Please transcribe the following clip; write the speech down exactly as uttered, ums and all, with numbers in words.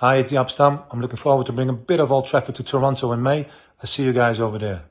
Hi, it's Jaap Stam. I'm looking forward to bringing a bit of Old Trafford to Toronto in May. I'll see you guys over there.